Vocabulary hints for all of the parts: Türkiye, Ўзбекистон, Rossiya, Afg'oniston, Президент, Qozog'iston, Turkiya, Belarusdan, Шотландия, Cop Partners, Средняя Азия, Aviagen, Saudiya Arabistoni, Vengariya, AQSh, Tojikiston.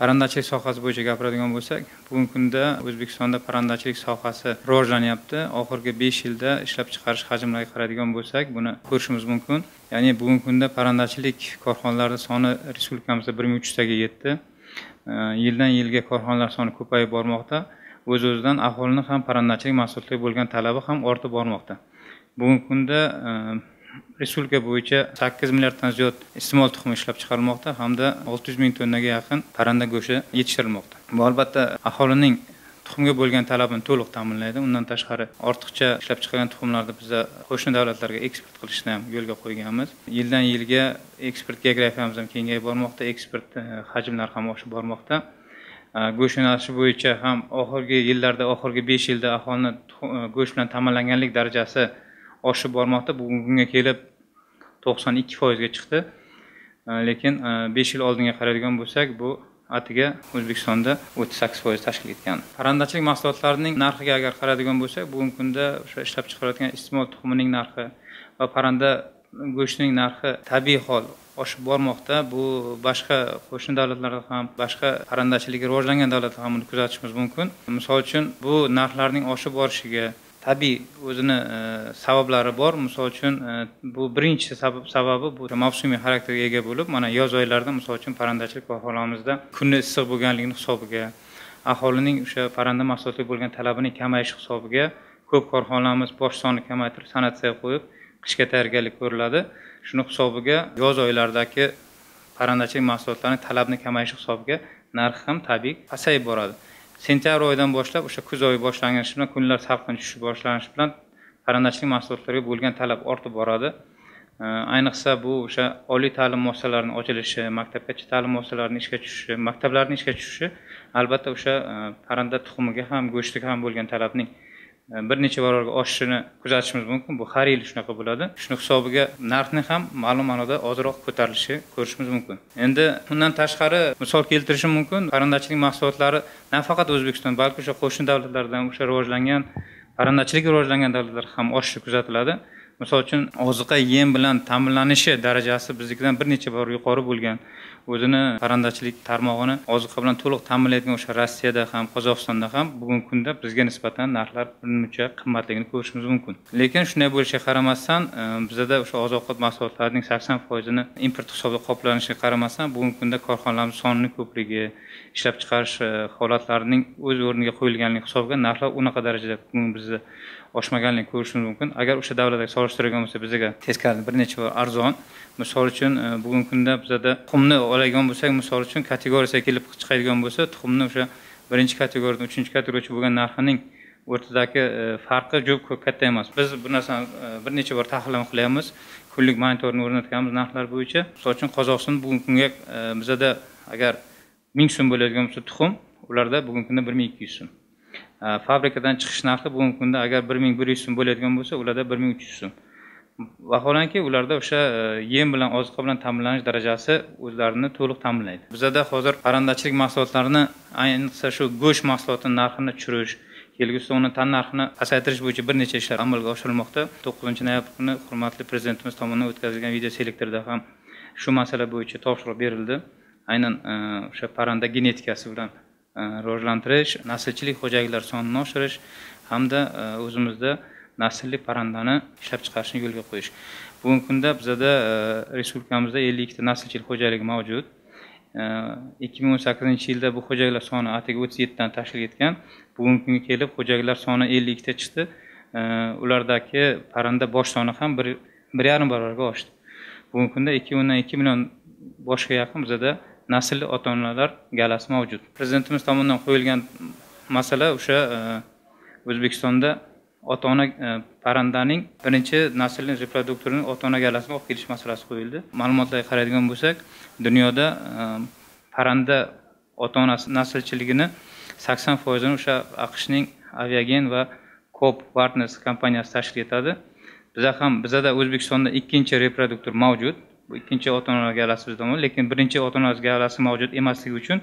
Parrandachilik sohasi bo'yicha gapiradigan bo'lsak, bugungi kunda O'zbekistonda parrandachilik sohasi rivojlanyapti. Oxirgi 5 yilda ishlab chiqarish hajmlariga qaradigan bo'lsak, buni ko'rishimiz mumkin. Ya'ni bugungi kunda parrandachilik korxonalari soni respublikamizda 1300 ga yetdi. Yildan yilga korxonalar soni ko'payib bormoqda. O'z-o'zidan aholining ham parrandachilik mas'uliyatlariga bo'lgan talabi ham ortib bormoqda. Bugungi kunda Respublika bo'yicha 8 milliarddan ziyod iste'mol tuxumi ishlab chiqarilmoqda hamda 600 ming tonnaga yaqin parranda go'shti yetishtirilmoqda. Bu albatta aholining tuxumga bo'lgan talabini to'liq ta'minlaydi. Undan tashqari ortiqcha ishlab chiqarilgan tuxumlarni biz qo'shni davlatlarga eksport qilishni ham yo'lga qo'yganmiz. Yildan yilga eksport geografiyamiz ham kengayib bormoqda, eksport hajmlari ham oshib bormoqda. Go'sht yo'nalishi bo'yicha ham oxirgi yillarda, oxirgi 5 yilda aholining go'sht bilan ta'minlanganlik darajasi oshib bormoqda. Bugungi kunga kelib 92% ga chiqdi. Lekin 5 yil oldinga qaraydigan bo'lsak, bu atiga O'zbekistonda 38% tashkil etgan. Parrandachilik mahsulotlarining narxiga agar qaraydigan bo'lsak, bugungi kunda o'sha ishlab chiqarayotgan iste'mol tuxumining narxi va parranda go'shtining narxi tabiiy hol oshib bormoqda. Bu boshqa qo'shni davlatlarda ham, boshqa parrandachilik rivojlangan davlatlarda ham kuzatishimiz mumkin. Masalan, bu narxlarning oshib borishiga tabii o'zini sabablari bor. Misol uchun bu birinchi sababi bu mavsumiy xarakterga ega bo'lib, mana yoz oylarida misol uchun parrandachilik korxonamizda kuni issiq bo'lganligini hisobiga, aholining o'sha parranda mahsulotlariga bo'lgan talabining kamayishi hisobiga ko'p korxonalarimiz bosh soni kamaytirib, sanatsiyaga qo'yib, qishga tayyorgarlik ko'riladi. Shuni hisobiga yoz oylaridagi parrandachilik mahsulotlarining talabini kamayishi hisobiga narxi ham tabiiy pasayib boradi. Sentyabr oyidan boshlab o'sha kuz oyi boshlanishi bilan kunlar salqin tushishi boshlanishi bilan parrandachilik mahsulotlariga bo'lgan talab ortib boradi. Ayniqsa bu o'sha oliy ta'lim muassasalarining ochilishi, maktabgacha ta'lim muassasalarining ishga tushishi, maktablarning ishga tushishi albatta o'sha parranda tuxumiga ham, go'shtiga ham bo'lgan talabning bir necha barobarga oshishini kuzatishimiz mumkin. Bu har yil shunaqa bo'ladi. Shuni hisobiga narxni ham ma'lum ma'noda ozroq ko'tarilishi ko'rishimiz mumkin. Endi undan tashqari misol keltirishim mumkin. Parrandachilik mahsulotlari nafaqat O'zbekiston, balki o'sha qo'shni davlatlardan, o'sha rivojlangan parrandachilik rivojlangan davlatlar ham oshishi kuzatiladi. Misol uchun oziqa yem bilan ta'minlanishi darajasi biznikidan bir necha bor yuqori bo'lgan, o'zini parrandachilik tarmog'ini oziqa bilan to'liq ta'minlaydigan o'sha Rossiyada ham, Qozog'istonda ham bugungi kunda bizga nisbatan narxlar buncha qimmatligini ko'rishimiz mumkin. Lekin shunday bo'lishiga qaramasdan, bizda o'sha oziq-ovqat mahsulotlarining 80% ni import hisobida qoplanishiga qaramasdan, bugungi kunda korxonalarimiz sonining ko'pligi, ishlab chiqarish holatlarining o'z o'rniga qo'yilganligi hisobiga narxlar unaqa darajada bizda oshmaganligini ko'rishimiz mumkin. Agar o'sha davlatlarga solishtirgan bo'lsa, bizga teskari bir necha bor arzon. Misol uchun bugungi kunda bizda tuxumni oladigan bo'lsak, misol uchun kategoriyasiga kelib chiqadigan bo'lsa, tuxumni o'sha 1-kategoriyadan 3-kategoriyaga bo'lgan narxining o'rtadagi farqi juda ko'p katta emas. Biz bu narsani bir necha bor tahlil qilyapmiz, kunlik monitoring o'rnatganmiz narxlar bo'yicha. Misol uchun Qozog'iston bugungi kunga bizda agar 1000 so'm bo'ladigan bo'lsa tuxum, ularda bugungi kunda 1200 so'm. Fabrikadan chiqish narxi bugungi kunda agar 1100 so'm bo'ladigan bo'lsa, ularda 1300 so'm. Vaholanki ularda o'sha yem bilan, oziqa bilan ta'minlanish darajasi o'zlarini to'liq ta'minlaydi. Bizda hozir parrandachilik mahsulotlarini, ayniqsa shu go'sht mahsulotining narxini tushirish, kelgusida uni tannarxini pasaytirish bo'yicha bir necha ishlar amalga oshirilmoqda. 9-noyabr kuni hurmatli Prezidentimiz tomonidan o'tkazilgan video selektorda ham shu masala bo'yicha topshiriq berildi. Aynan o'sha parranda genetikasi bilan rivojlantirish, naslchilik xo'jaliklari sonini oshirish hamda o'zimizda naslli parrandani ishlab chiqarishni yo'lga qo'yish. Bugungi kunda bizda respublikamizda 52 ta naslchilik xo'jaligi mavjud. 2018-yilda bu xo'jaliklar soni atiga 37 dan tashkil etgan. Bugungi kunga kelib xo'jaliklar soni 52 ta chiqdi. Ulardagi parranda bosh soni ham 1.5 barobarga oshdi. Bugungi kunda 2.2 million boshga yaqin bizda naslli ota-onalar galasi mavjud. Prezidentimiz tomonidan qo'yilgan masala o'sha O'zbekistonda ota-ona parrandaning birinchi naslli reproduktorini ota-ona galasini olib kelish masalasi qo'yildi. Ma'lumotlarga qaraydigan bo'lsak, dunyoda parranda ota-onasi naslchiligini 80% ni o'sha AQShning Aviagen va Cop Partners kompaniyasi tashkil etadi. Bizda O'zbekistonda 2-reproduktor mavjud. Bu 2-ota-onalar galasi bizda bor, lekin 1-ota-onalar galasi mavjud emasligi uchun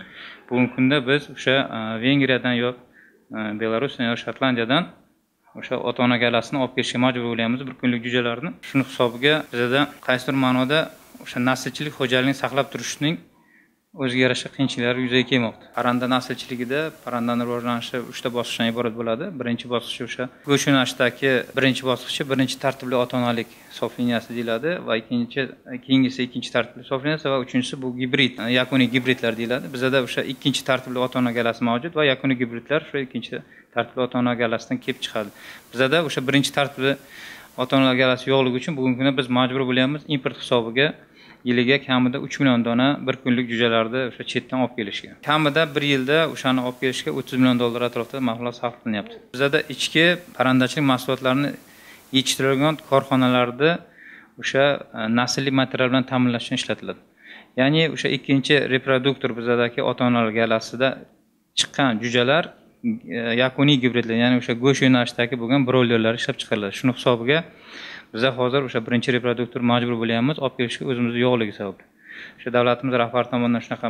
bugungi kunda biz o'sha Vengariyadan yoki Belarusdan yoki Shotlandiyadan o'sha ota-ona galasini olib kelishga majbur bo'lyapmiz, bir kunlik jo'jalarni. Shuni hisobiga bizda qaysidir ma'noda o'sha naslchilik xo'jaligini saqlab turishning o'ziga yarasha qiyinchiliklari yuzaga kelmoqda. Parranda naslchiligida parrandaning rivojlanishi 3 ta bosqichdan iborat bo'ladi. Birinchi bosqichi o'sha go'sht yo'nalishdagi birinchi bosqichi, birinchi tartibli ota-onalik sof liniyasi deyiladi va keyingisi ikkinchi tartibli sof liniyasi va uchinchisi bu gibrid, yakuniy gibridlar deyiladi. Bizda o'sha ikkinchi tartibli ota-ona galasi mavjud va yakuniy gibridlar shu ikkinchi tartibli ota-ona galasidan kelib chiqadi. Bizda o'sha birinchi tartibli ota-onalar galasi yo'qligi uchun bugungi kunda biz majbur bo'lyapmiz import hisobiga yiliga kamida 3 million dona bir kunlik jo'jalarni o'sha chetdan olib kelishga. Kamida bir yilda o'shani olib kelishga 30 million dollar atrofida mahsulot sarflanyapti. Bizda ichki parrandachilik mahsulotlarini yetishtirilgan korxonalarda o'sha naslli material bilan ta'minlash uchun ishlatiladi. Ya'ni o'sha ikkinchi reproduktor bizadagi ota-onalar galasida chiqqan jo'jalar yakuniy gibridlar, ya'ni o'sha go'sht yo'nalishidagi bo'lgan broilerlar ishlab chiqariladi. Shuni hisobiga biza hozir o'sha birinchi reproduktor majbur bo'lyapmiz, olib kelishga o'zimizning yo'qligi sababli. O'sha davlatimiz rahbari tomonidan shunaqa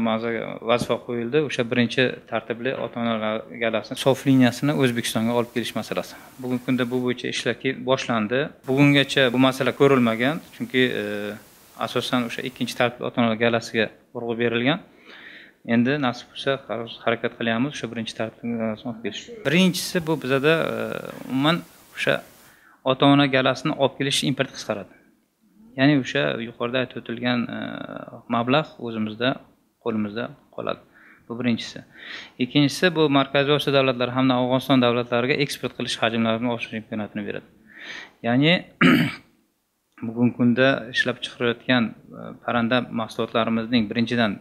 vazifa qo'yildi, o'sha birinchi tartibli ota-onalar galasini sof liniyasini O'zbekistonga olib kelish masalasi. Bugungi kunda bu bo'yicha ishlar boshlandi. Bugungacha bu masala ko'rilmagan, chunki asosan o'sha ikkinchi tartibli ota-onalar galasiga urg'u berilgan. Endi nasib bo'lsa harakat qilyapmiz o'sha birinchi tartibli galasini olib kelish. Birinchisi bu bizada umuman o'sha ota-ona galasini olib kelish import qisqaradi. Ya'ni o'sha yuqorida aytib o'tilgan mablag' o'zimizda qo'limizda qoladi. Bu birinchisi. Ikkinchisi bu Markaziy Osiyo davlatlari hamda Afg'oniston davlatlariga eksport qilish hajmlarini oshirish imkoniyatini beradi. Ya'ni bugungi kunda ishlab chiqarilayotgan parranda mahsulotlarimizning birinchidan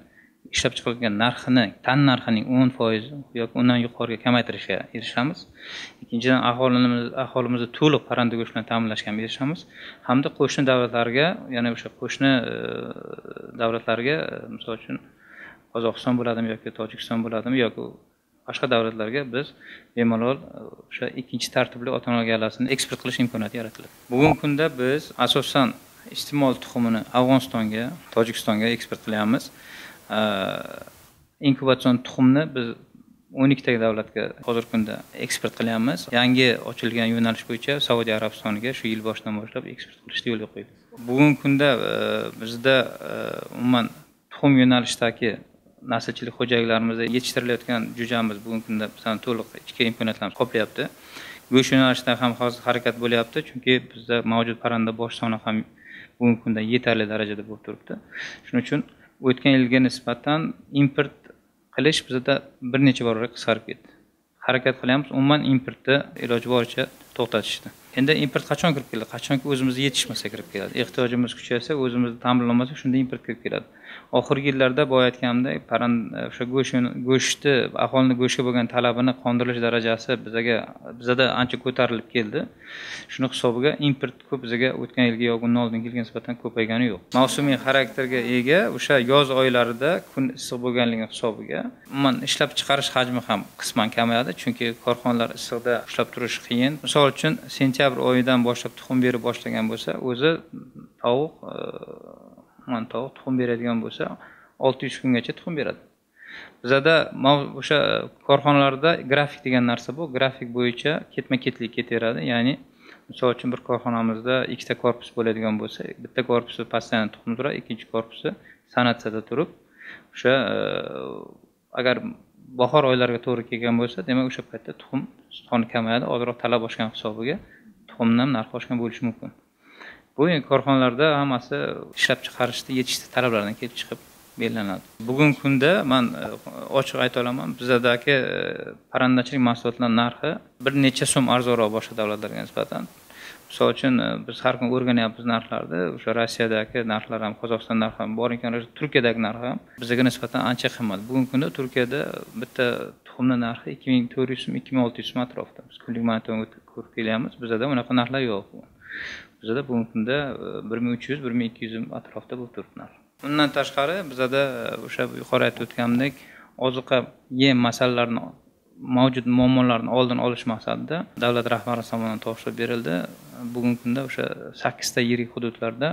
ishlab chiqarilgan narxini, narxining 10% yoki undan yuqoriga kamaytirishga erishamiz. Ikkinchidan aholimizni to'liq parranda go'shti bilan ta'minlashga erishamiz hamda qo'shni davlatlarga, ya'ni o'sha qo'shni davlatlarga, masalan, Qozog'iston bo'ladimi yoki Tojikiston bo'ladimi yoki boshqa davlatlarga biz bemalol o'sha ikkinchi tartibli ota-ona galasini eksport qilish imkoniyati yaratiladi. Bugungi kunda biz asosan iste'mol tuxumini Afg'onistonga, Tojikistonga eksport qilyapmiz. Inkubatsion tuxumni biz 12 ta davlatga hozirgi kunda eksport qilyapmiz. Yangi ochilgan yo'nalish bo'yicha Saudiya Arabistoniga shu yil boshidan boshlab eksport qilishni yo'lga qo'ydik. Bugungi kunda bizda umuman tuxum yo'nalishidagi naslchilik xo'jaliklarimizda yetishtirilayotgan jo'jamiz bugungi kunda bizning to'liq ichki imkoniyatlarimizni qoplayapti. Go'sht yo'nalishida ham hozir harakat bo'lyapti, chunki bizda mavjud parranda bosh soni ham bugungi kunda yetarli darajada bo'lib turibdi. Shuning uchun o'tgan yilga nisbatan import qilish bizda bir necha barobar qisqarib ketdi. Harakat qilyapmiz umuman importni iloji boricha to'xtatishni. Endi import qachon kirib keladi? Qachonki o'zimizga yetishmasa kirib keladi. Ehtiyojimiz kuchaysa, o'zimizni ta'minlamasa shunda import kirib keladi. Oxirgi yillarda boyatganimdek, o'sha go'shtni, aholining go'shtga bo'lgan talabini qondirilish darajasi bizda ancha ko'tarilib keldi. Shuni hisobiga import ko'p bizga o'tgan yilga yoki undan oldingi yilga nisbatan ko'paygani yo'q. Mavsumiy xarakterga ega, o'sha yoz oylarida kun issiq bo'lganligi hisobiga umuman ishlab chiqarish hajmi ham qisman kamayadi, chunki korxonalar issiqda ushlab turish qiyin. Misol uchun sentyabr oyidan boshlab tuxum berib boshlagan bo'lsa, o'zi tovuq tuxum beradigan bo'lsa 600 kungacha tuxum beradi. Bizda o'sha korxonalarda grafik degan narsa bor. Grafik bo'yicha ketma-ketlik ketaveradi. Ya'ni misol uchun bir korxonamizda 2 ta korpus bo'ladigan bo'lsa, bitta korpusi postoyanniy tuxum turadi, ikkinchi korpusi sanatsiyada turib, o'sha agar bahor oylariga to'g'ri kelgan bo'lsa, demak o'sha paytda tuxum soni kamayadi, ozroq talab oshgan hisobiga tuxumdan narxi oshgan bo'lishi mumkin. Bu korxonalarda hammasi ishlab chiqarishni yetishtirishni talablaridan kelib chiqib belgilanadi. Bugungi kunda men ochiq ayta olaman, bizdagi parrandachilik mahsulotlarining narxi bir necha so'm arzonroq boshqa davlatlarga nisbatan. Misol uchun biz har kun o'rganyapmiz narxlarni. O'sha Rossiyadagi narxlar ham, Qozog'iston narxi ham, bor ekan o'sha Turkiyadagi narx ham bizga nisbatan ancha qimmat. Bugungi kunda Turkiyada bitta tuxumning narxi 2400 so'm, 2600 so'm atrofida. Biz kunlik monitoring ko'rib kelyapmiz. Bizda unaqa narxlar yo'q. Bizda bugungi kunda 1300, 1200 so'm atrofida bo'lib turibdi narx. Undan tashqari bizda o'sha yuqori aytib o'tganimdek, oziqa yem masalalarini mavjud muammolarni oldini olish maqsadida davlat rahbari tomonidan topshiriq berildi. Bugungi kunda o'sha 8 ta yirik hududlarda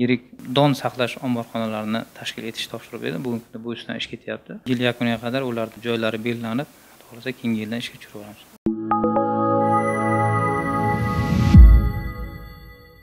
yirik don saqlash omborxonalarini tashkil etish topshiriq berildi. Bugungi kunda bu ishdan ish ketyapti. Yil yakuniga qadar ularning joylari belgilanib, to'g'risi keyingi yildan ishga tushirib olamiz.